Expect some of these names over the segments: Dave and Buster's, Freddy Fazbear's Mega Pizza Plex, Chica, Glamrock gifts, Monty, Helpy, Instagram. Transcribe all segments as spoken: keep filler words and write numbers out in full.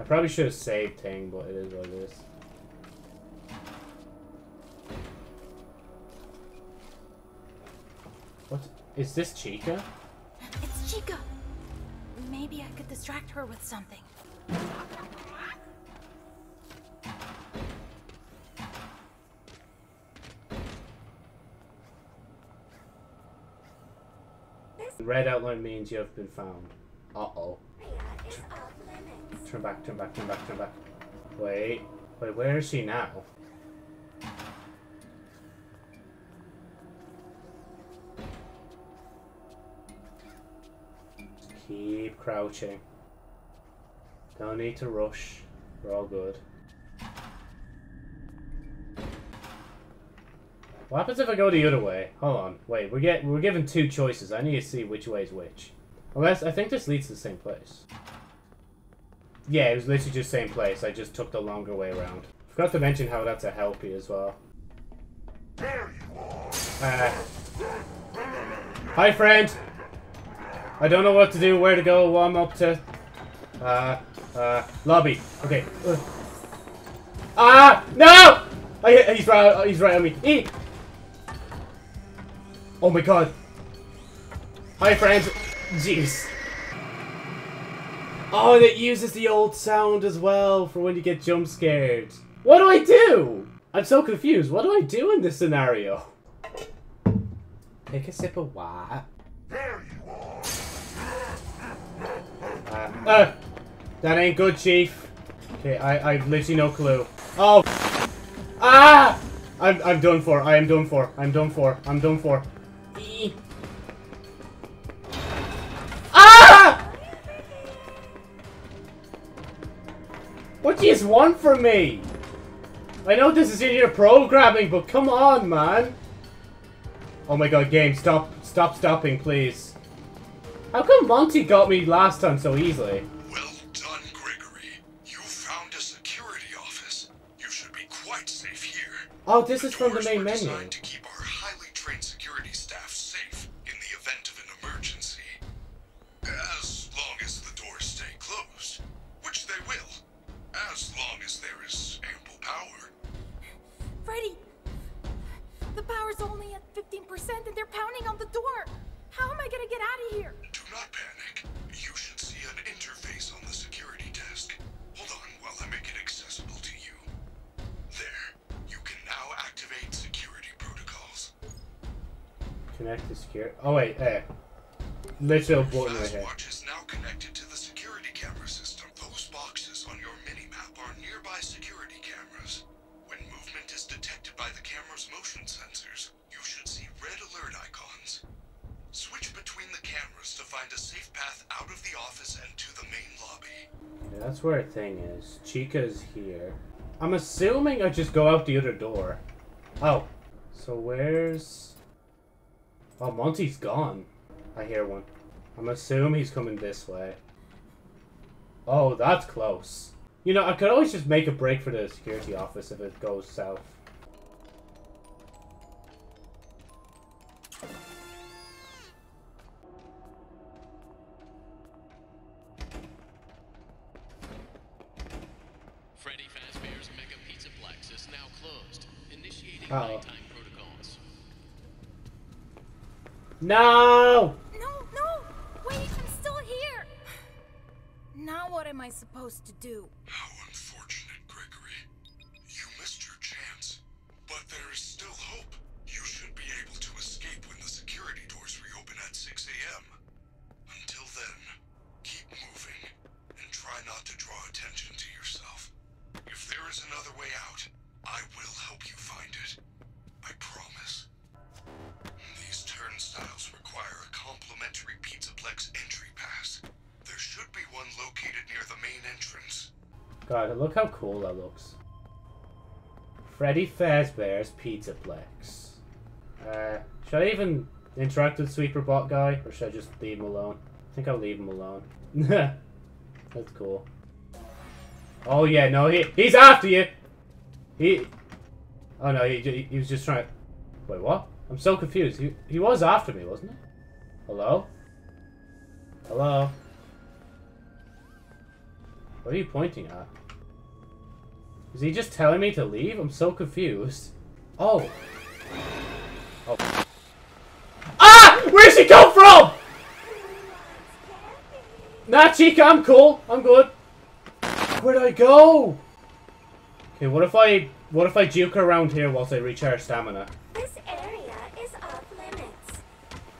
I probably should have saved Tang, but it is what it is. What? Is this Chica? It's Chica! Maybe I could distract her with something. Red outline means you have been found. Uh-oh. Turn back, turn back, turn back, turn back. Wait. Wait, where is she now? Keep crouching. Don't need to rush. We're all good. What happens if I go the other way? Hold on. Wait, we're get we're given two choices. I need to see which way is which. Unless I think this leads to the same place. Yeah, it was literally just the same place. I just took the longer way around. Forgot to mention how that's a Helpy as well. There you are. Uh, hi friend! I don't know what to do, where to go, what I'm up to. Uh uh lobby. Okay. Ugh. Ah no! I, he's right he's right on me. E Oh my god. Hi friends. Jeez. Oh, and it uses the old sound as well for when you get jump scared. What do I do? I'm so confused. What do I do in this scenario? Take a sip of water. There you are. Uh, uh, that ain't good, Chief. Okay, I I've literally no clue. Oh. Ah! I'm I'm done for. I am done for. I'm done for. I'm done for. E What do you want from me? I know this is in your programming, but come on, man. Oh my god, game, stop, stop stopping, please. How come Monty got me last time so easily? Well done, Gregory. You found a security office. You should be quite safe here. Oh, this is from the main menu. To keep our highly trained security staff safe in the event of an emergency. As long as the doors stay closed, which they will. As long as there is ample power. Freddy! The power's only at fifteen percent and they're pounding on the door! How am I gonna get out of here? Do not panic. You should see an interface on the security desk. Hold on while I make it accessible to you. There. You can now activate security protocols. Connect to secure. Oh wait, hey. Literal button right here. That's where a thing is. Chica's here. I'm assuming I just go out the other door. Oh. So where's... Oh, Monty's gone. I hear one. I'm assuming he's coming this way. Oh, that's close. You know, I could always just make a break for the security office if it goes south. Freddy Fazbear's Mega Pizza Plex is now closed. Initiating uh-oh. Nighttime protocols. No! No, no! Wait, I'm still here! Now what am I supposed to do? How unfortunate, Gregory. You missed your chance. But there is still hope. You should be able to escape when the security doors reopen at six A M Until then, keep moving and try not to draw attention to yourself. If there is another way out, I will help you find it. I promise. These turnstiles require a complimentary Pizzaplex entry pass. There should be one located near the main entrance. God, look how cool that looks. Freddy Fazbear's Pizzaplex. Uh, should I even interact with Sweeper Bot guy, or should I just leave him alone? I think I'll leave him alone. That's cool. Oh yeah, no, he, he's after you! He... Oh no, he, he, he was just trying to... Wait, what? I'm so confused. He, he was after me, wasn't he? Hello? Hello? What are you pointing at? Is he just telling me to leave? I'm so confused. Oh. Oh. Ah! Where'd she come from? Nah, Chica, I'm cool. I'm good. Where'd I go? Okay, what if I... What if I juke around here whilst I recharge stamina? This area is off limits.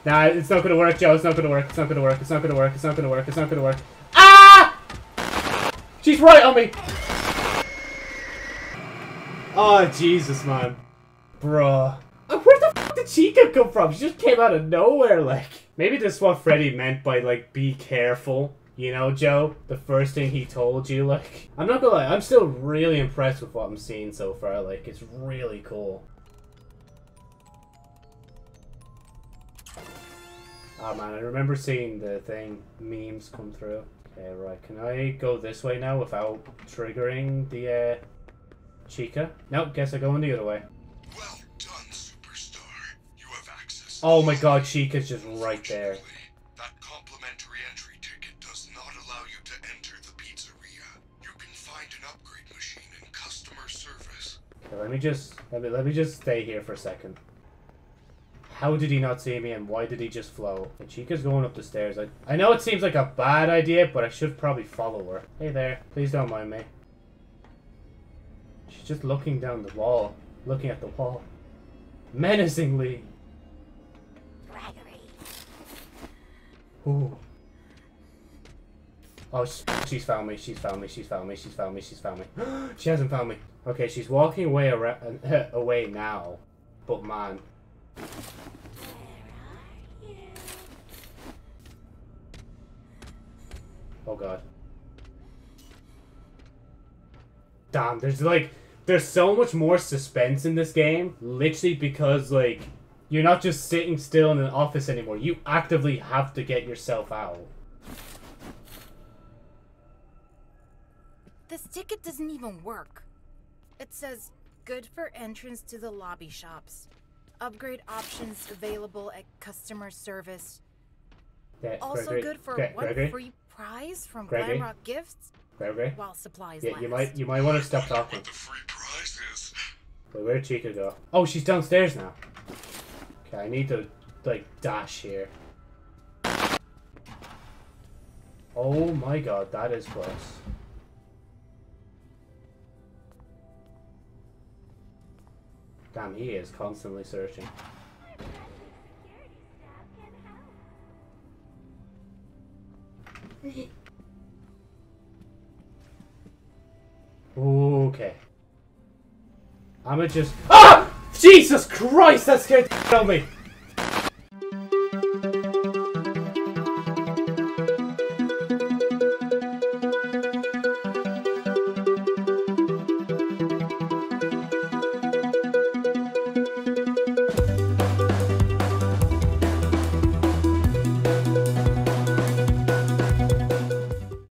Nah, it's not gonna work, Joe. It's not gonna work. It's not gonna work. It's not gonna work. It's not gonna work. It's not gonna work. Ah! She's right on me. Oh, Jesus, man. Bruh. Where the f*** did Chica come from? She just came out of nowhere, like. Maybe this is what Freddy meant by, like, be careful. You know, Joe? The first thing he told you, like. I'm not gonna lie, I'm still really impressed with what I'm seeing so far. Like, it's really cool. Oh, man, I remember seeing the thing, memes come through. Okay, right, can I go this way now without triggering the, uh... Chica? Nope, guess I'm going the other way. Well done, superstar. You have access. Oh my god, Chica's just right there. That complimentary entry ticket does not allow you to enter the pizzeria. You can find an upgrade machine in customer service. Okay, let me just let me let me just stay here for a second. How did he not see me and why did he just flow? And Chica's going up the stairs. I I know it seems like a bad idea, but I should probably follow her. Hey there, please don't mind me. She's just looking down the wall, looking at the wall, menacingly. Gregory. Ooh. Oh, she's found me. She's found me. She's found me. She's found me. She's found me. She hasn't found me. Okay, she's walking away around, uh, away now, but man. Where are you? Oh God. Damn, there's like, there's so much more suspense in this game, literally because, like, you're not just sitting still in an office anymore. You actively have to get yourself out. This ticket doesn't even work. It says, good for entrance to the lobby shops. Upgrade options available at customer service. Yeah, also Gregory. good for Gre one Gregory? free prize from Gregory? Glamrock Gifts. Gregory? While supplies yeah, last. you might you might want to stop talking. Wait, where'd Chica go? Oh, she's downstairs now. Okay, I need to like dash here. Oh my god, that is close. Damn, he is constantly searching. Okay. I'ma just- Ah! Jesus Christ, that scared the f*** out of me!